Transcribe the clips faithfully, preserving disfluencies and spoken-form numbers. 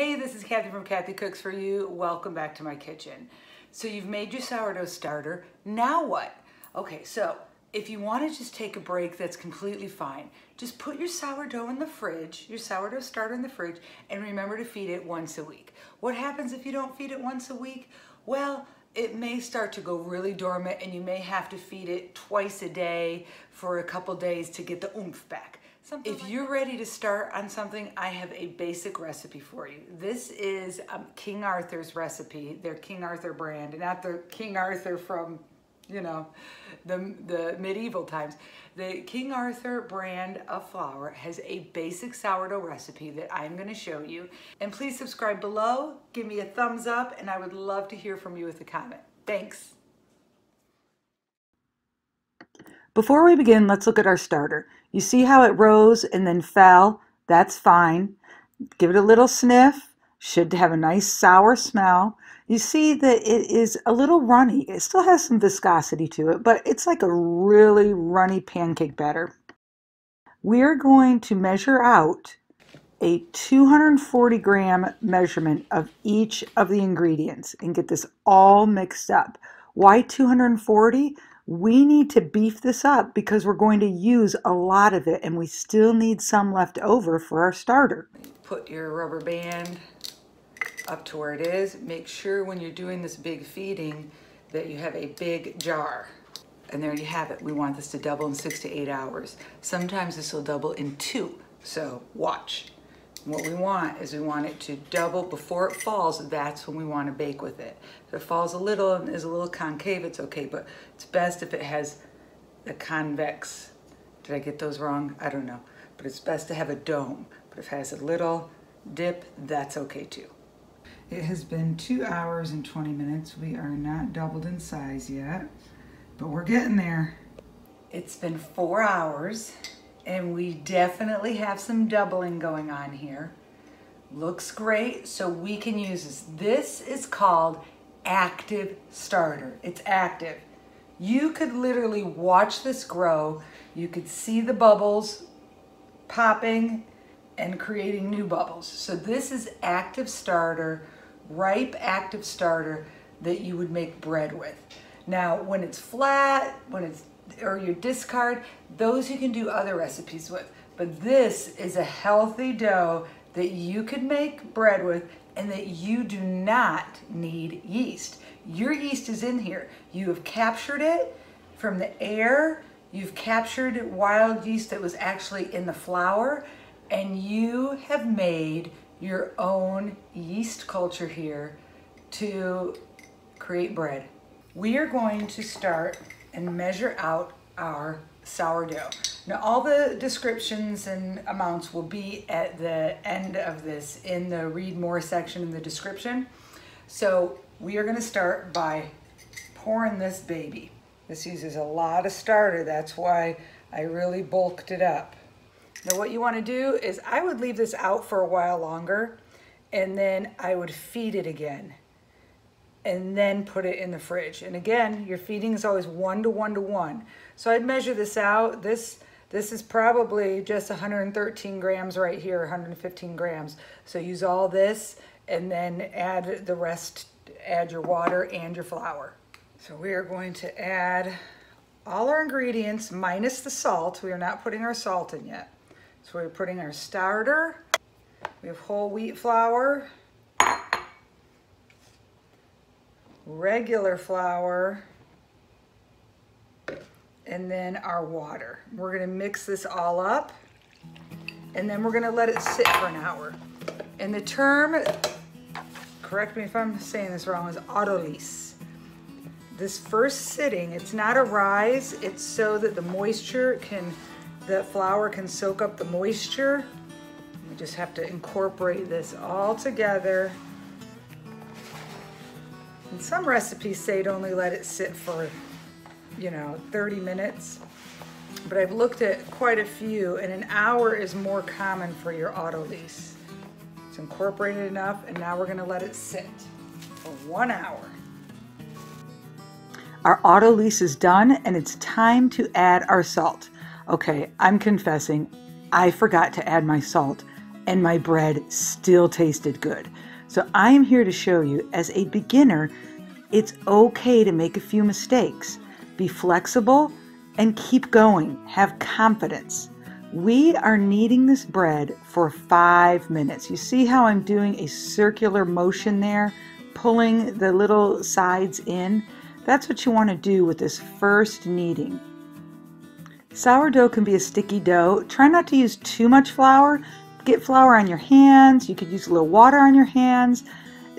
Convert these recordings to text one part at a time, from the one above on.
Hey, this is Kathy from Kathy Cooks for You. Welcome back to my kitchen. So you've made your sourdough starter. Now what? Okay, so if you want to just take a break, that's completely fine. Just put your sourdough in the fridge, your sourdough starter in the fridge, and remember to feed it once a week. What happens if you don't feed it once a week? Well, it may start to go really dormant and you may have to feed it twice a day for a couple days to get the oomph back. Something if like you're that. Ready to start on something, I have a basic recipe for you. This is um, King Arthur's recipe, their King Arthur brand, and not the King Arthur from, you know, the, the medieval times. The King Arthur brand of flour has a basic sourdough recipe that I'm gonna show you. And please subscribe below, give me a thumbs up, and I would love to hear from you with a comment. Thanks. Before we begin, let's look at our starter. You see how it rose and then fell? That's fine. Give it a little sniff. Should have a nice sour smell. You see that it is a little runny. It still has some viscosity to it, but it's like a really runny pancake batter. We're going to measure out a two hundred forty gram measurement of each of the ingredients and get this all mixed up. Why two hundred forty? We need to beef this up because we're going to use a lot of it and we still need some left over for our starter. Put your rubber band up to where it is. Make sure when you're doing this big feeding that you have a big jar. And there you have it. We want this to double in six to eight hours. Sometimes this will double in two, so watch. And what we want is we want it to double before it falls. That's when we want to bake with it. If it falls a little and is a little concave, it's okay, but it's best if it has a convex. Did I get those wrong? I don't know, but it's best to have a dome. But if it has a little dip, that's okay too. It has been two hours and twenty minutes. We are not doubled in size yet, but we're getting there. It's been four hours and we definitely have some doubling going on here. Looks great, so we can use this. This is called active starter. It's active. You could literally watch this grow. You could see the bubbles popping and creating new bubbles. So this is active starter, ripe active starter that you would make bread with. Now, when it's flat, when it's, or your discard, those you can do other recipes with. But this is a healthy dough that you could make bread with and that you do not need yeast. Your yeast is in here. You have captured it from the air. You've captured wild yeast that was actually in the flour. And you have made your own yeast culture here to create bread. We are going to start and measure out our sourdough. Now, all the descriptions and amounts will be at the end of this in the read more section in the description. So we are gonna start by pouring this baby. This uses a lot of starter. That's why I really bulked it up. Now what you want to do is I would leave this out for a while longer and then I would feed it again and then put it in the fridge. And again, your feeding is always one to one to one. So I'd measure this out. This, this is probably just one hundred thirteen grams right here, one hundred fifteen grams. So use all this and then add the rest, add your water and your flour. So we are going to add all our ingredients minus the salt. We are not putting our salt in yet. So we're putting our starter, we have whole wheat flour, regular flour, and then our water. We're gonna mix this all up and then we're gonna let it sit for an hour. And the term, correct me if I'm saying this wrong, is autolyse. This first sitting, it's not a rise, it's so that the moisture can the flour can soak up the moisture. We just have to incorporate this all together. And some recipes say to only let it sit for, you know, thirty minutes. But I've looked at quite a few, and an hour is more common for your autolyse. It's incorporated enough, and now we're gonna let it sit for one hour. Our autolyse is done, and it's time to add our salt. Okay, I'm confessing, I forgot to add my salt and my bread still tasted good. So I am here to show you, as a beginner, it's okay to make a few mistakes. Be flexible and keep going. Have confidence. We are kneading this bread for five minutes. You see how I'm doing a circular motion there, pulling the little sides in? That's what you want to do with this first kneading. Sourdough can be a sticky dough. Try not to use too much flour. Get flour on your hands. You could use a little water on your hands.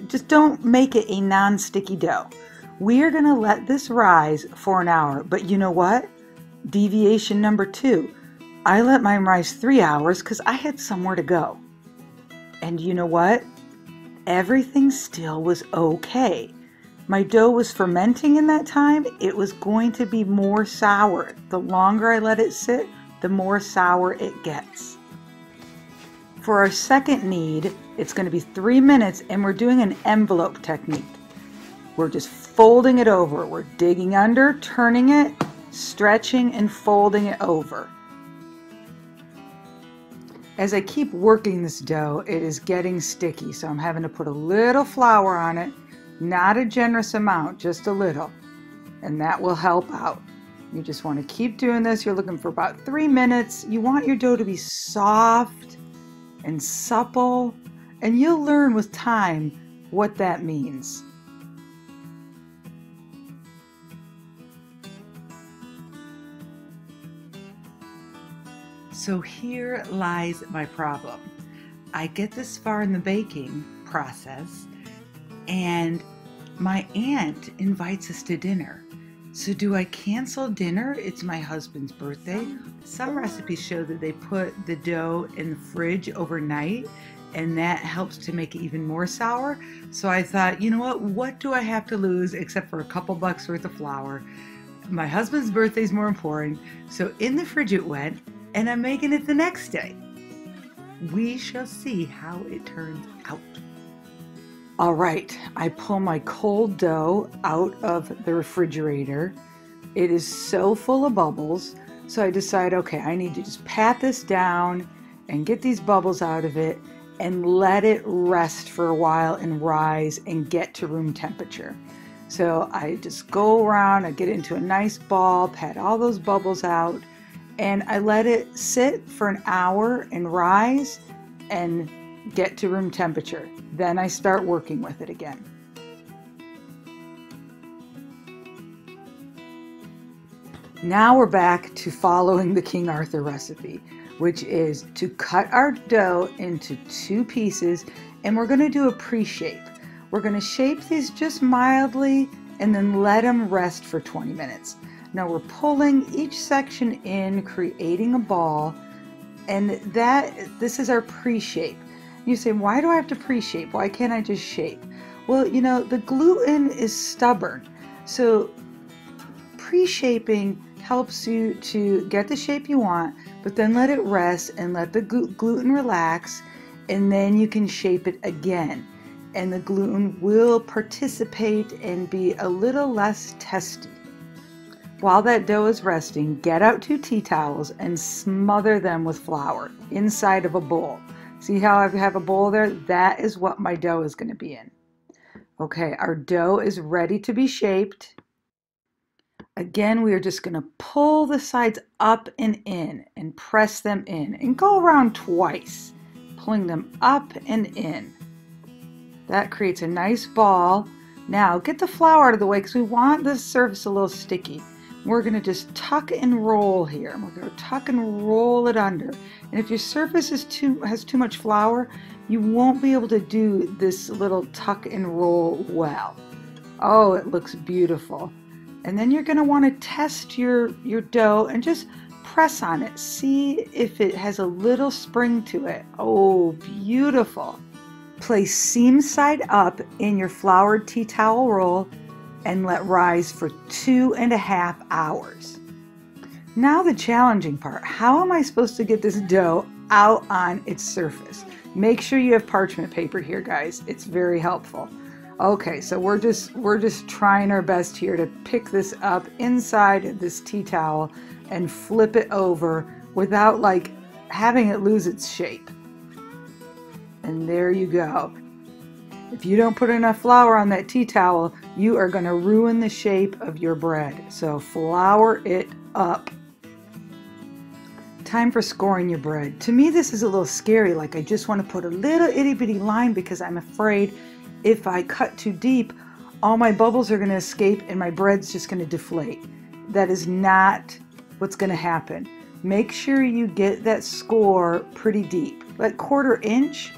Just don't make it a non-sticky dough. We are going to let this rise for an hour. But you know what? Deviation number two. I let mine rise three hours because I had somewhere to go. And you know what? Everything still was okay. My dough was fermenting in that time. It was going to be more sour. The longer I let it sit, the more sour it gets. For our second knead, it's going to be three minutes and we're doing an envelope technique. We're just folding it over. We're digging under, turning it, stretching and folding it over. As I keep working this dough, it is getting sticky, so I'm having to put a little flour on it, not a generous amount, just a little, and that will help out. You just want to keep doing this. You're looking for about three minutes. You want your dough to be soft and supple, and you'll learn with time what that means. So here lies my problem. I get this far in the baking process and my aunt invites us to dinner. So do I cancel dinner? It's my husband's birthday. Some recipes show that they put the dough in the fridge overnight and that helps to make it even more sour. So I thought, you know what, what do I have to lose except for a couple bucks worth of flour? My husband's birthday is more important. So in the fridge it went and I'm making it the next day. We shall see how it turns out. All right, I pull my cold dough out of the refrigerator. It is so full of bubbles, so I decide, okay, I need to just pat this down and get these bubbles out of it and let it rest for a while and rise and get to room temperature. So I just go around, I get into a nice ball, pat all those bubbles out, and I let it sit for an hour and rise and get to room temperature. Then I start working with it again. Now we're back to following the King Arthur recipe, which is to cut our dough into two pieces, and we're going to do a pre-shape. We're going to shape these just mildly and then let them rest for twenty minutes. Now we're pulling each section in, creating a ball, and that this is our pre-shape. You say, why do I have to pre-shape? Why can't I just shape? Well, you know, the gluten is stubborn. So pre-shaping helps you to get the shape you want, but then let it rest and let the gluten relax, and then you can shape it again. And the gluten will participate and be a little less testy. While that dough is resting, get out two tea towels and smother them with flour inside of a bowl. See how I have a bowl there? That is what my dough is going to be in. Okay, our dough is ready to be shaped. Again, we are just going to pull the sides up and in and press them in and go around twice, pulling them up and in. That creates a nice ball. Now get the flour out of the way because we want this surface a little sticky. We're going to just tuck and roll here. We're going to tuck and roll it under. And if your surface is too, has too much flour, you won't be able to do this little tuck and roll well. Oh, it looks beautiful. And then you're going to want to test your, your dough and just press on it. See if it has a little spring to it. Oh, beautiful. Place seam side up in your floured tea towel roll and let rise for two and a half hours. Now the challenging part, how am I supposed to get this dough out on its surface? Make sure you have parchment paper here, guys. It's very helpful. Okay, so we're just, we're just trying our best here to pick this up inside of this tea towel and flip it over without like having it lose its shape. and there you go. If you don't put enough flour on that tea towel, you are going to ruin the shape of your bread. So flour it up. Time for scoring your bread. To me, this is a little scary. Like, I just want to put a little itty bitty line because I'm afraid if I cut too deep, all my bubbles are going to escape and my bread's just going to deflate. That is not what's going to happen. Make sure you get that score pretty deep. Like quarter inch,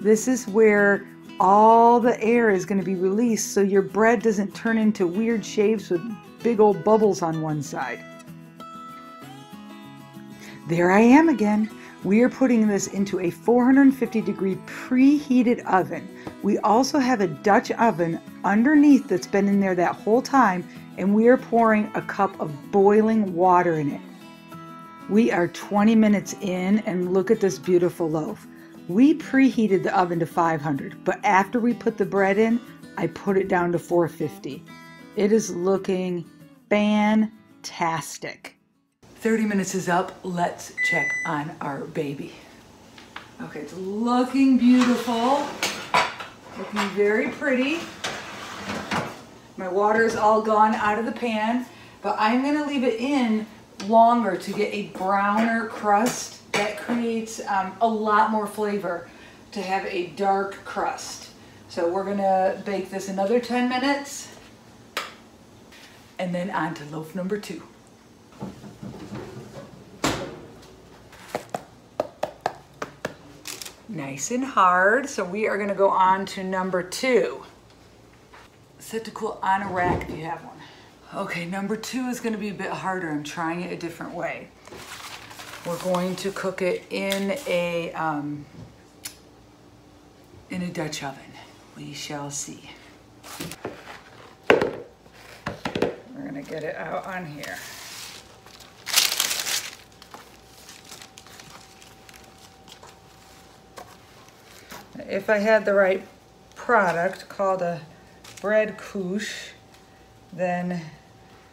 this is where all the air is going to be released so your bread doesn't turn into weird shapes with big old bubbles on one side. There I am again. We are putting this into a four hundred fifty degree preheated oven. We also have a Dutch oven underneath that's been in there that whole time, and we are pouring a cup of boiling water in it. We are twenty minutes in, and look at this beautiful loaf. We preheated the oven to five hundred, but after we put the bread in, I put it down to four fifty. It is looking fantastic. thirty minutes is up. Let's check on our baby. Okay, it's looking beautiful. Looking very pretty. My water is all gone out of the pan, but I'm gonna leave it in longer to get a browner crust. That creates um, a lot more flavor to have a dark crust. So we're gonna bake this another ten minutes and then on to loaf number two. Nice and hard. So we are gonna go on to number two. Set to cool on a rack if you have one. Okay, number two is gonna be a bit harder. I'm trying it a different way. We're going to cook it in a, um, in a Dutch oven. We shall see. We're gonna get it out on here. If I had the right product called a bread couche, then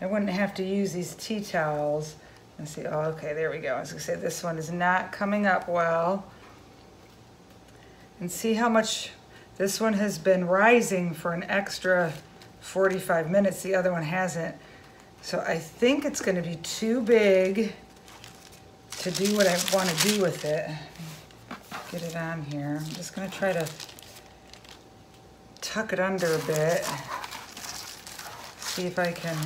I wouldn't have to use these tea towels. Let's see, oh, okay, there we go. I was gonna say, this one is not coming up well. And see how much this one has been rising for an extra forty-five minutes. The other one hasn't. So I think it's gonna be too big to do what I wanna do with it. Get it on here. I'm just gonna try to tuck it under a bit. See if I can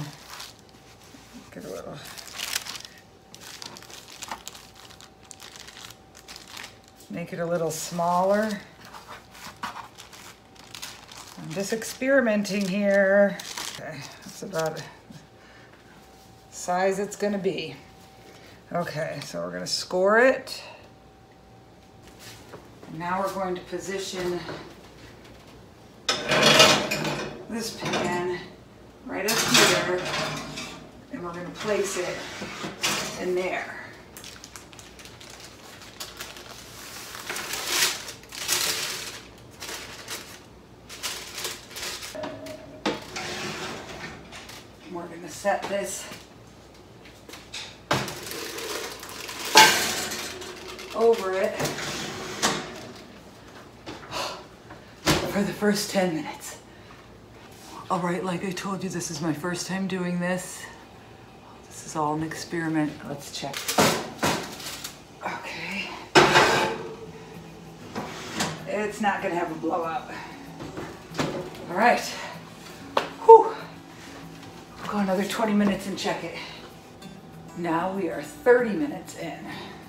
get a little. Make it a little smaller. I'm just experimenting here. Okay, that's about the size it's gonna be. Okay, so we're gonna score it. Now we're going to position this pan right up here, and we're gonna place it in there. We're going to set this over it for the first ten minutes. All right, like I told you, this is my first time doing this. This is all an experiment. Let's check. Okay. It's not going to have a blowout. All right. Whew. Go another twenty minutes and check it. Now we are thirty minutes in.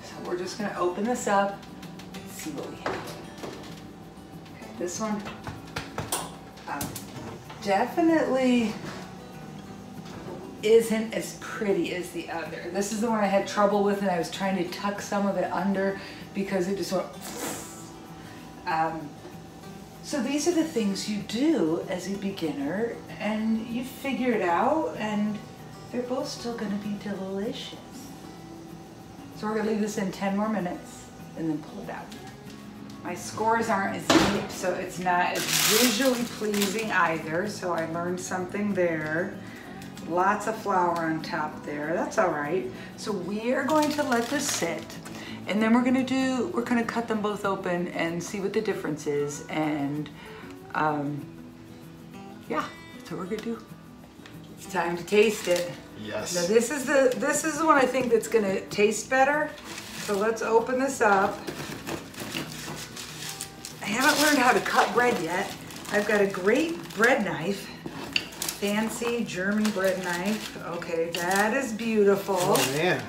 So we're just gonna open this up and see what we have. Okay, this one, um, definitely isn't as pretty as the other. This is the one I had trouble with, and I was trying to tuck some of it under because it just went. Um, So these are the things you do as a beginner, and you figure it out, and they're both still gonna be delicious. So we're gonna leave this in ten more minutes and then pull it out. My scores aren't as deep, so it's not as visually pleasing either, so I learned something there. Lots of flour on top there, that's all right. So we are going to let this sit And then we're gonna do, we're gonna cut them both open and see what the difference is. And um, yeah, that's what we're gonna do. It's time to taste it. Yes. Now this is the, this is the one I think that's gonna taste better. So let's open this up. I haven't learned how to cut bread yet. I've got a great bread knife. Fancy German bread knife. Okay, that is beautiful. Oh man.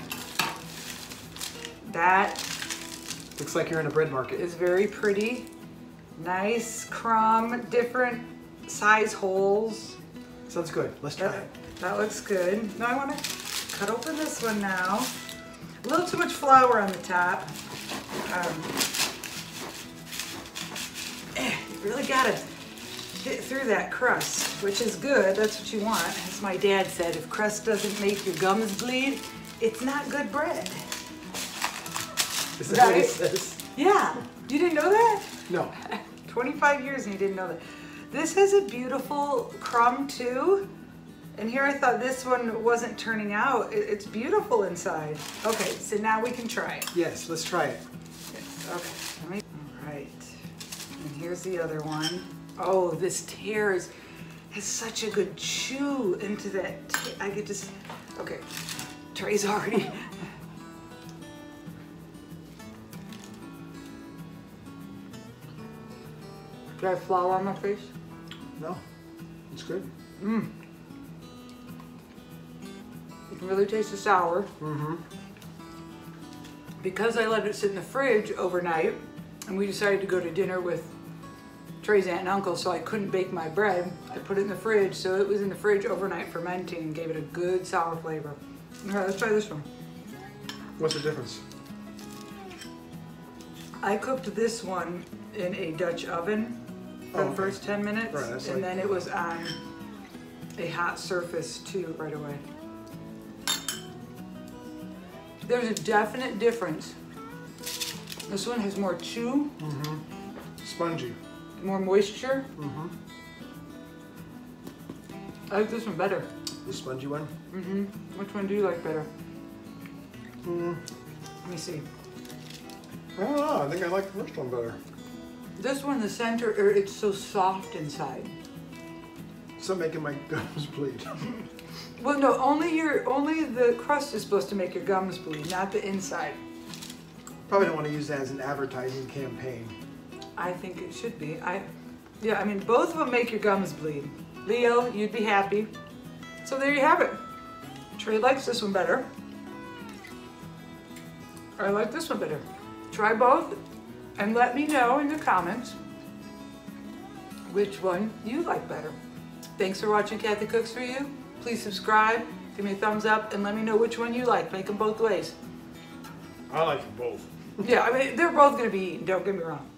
That looks like you're in a bread market. It's very pretty. Nice crumb, different size holes. Sounds good. Let's try that, it. That looks good. Now I want to cut open this one now. A little too much flour on the top. Um, you really got to get through that crust, which is good. That's what you want. As my dad said, if crust doesn't make your gums bleed, it's not good bread. Is that right? What it says? Yeah. You didn't know that? No. twenty-five years and you didn't know that. This has a beautiful crumb too. And here I thought this one wasn't turning out. It's beautiful inside. Okay, so now we can try it. Yes, let's try it. Yes, okay. Let me, all right. And here's the other one. Oh, this tears has such a good chew into that. I could just, okay. Trey's already. Did I have flour on my face? No, it's good. Mmm. You can really taste the sour. Mm-hmm. Because I let it sit in the fridge overnight, and we decided to go to dinner with Trey's aunt and uncle, so I couldn't bake my bread. I put it in the fridge, so it was in the fridge overnight fermenting and gave it a good sour flavor. All right, let's try this one. What's the difference? I cooked this one in a Dutch oven for oh, the first ten minutes, right, and like, then it was on a hot surface too right away. There's a definite difference. This one has more chew, mm-hmm. spongy, more moisture. Mm-hmm. I like this one better. The spongy one? Mm-hmm. Which one do you like better? Mm. Let me see. I don't know. I think I like the first one better. This one, the center, it's so soft inside. So making my gums bleed. Well, no, only your, only the crust is supposed to make your gums bleed, not the inside. Probably don't want to use that as an advertising campaign. I think it should be. I, yeah, I mean, both of them make your gums bleed. Leo, you'd be happy. So there you have it. Trey likes this one better. I like this one better. Try both. And let me know in the comments which one you like better. Thanks for watching Kathy Cooks For You. Please subscribe, give me a thumbs up, and let me know which one you like. Make them both ways. I like them both. Yeah, I mean, they're both going to be eaten, don't get me wrong.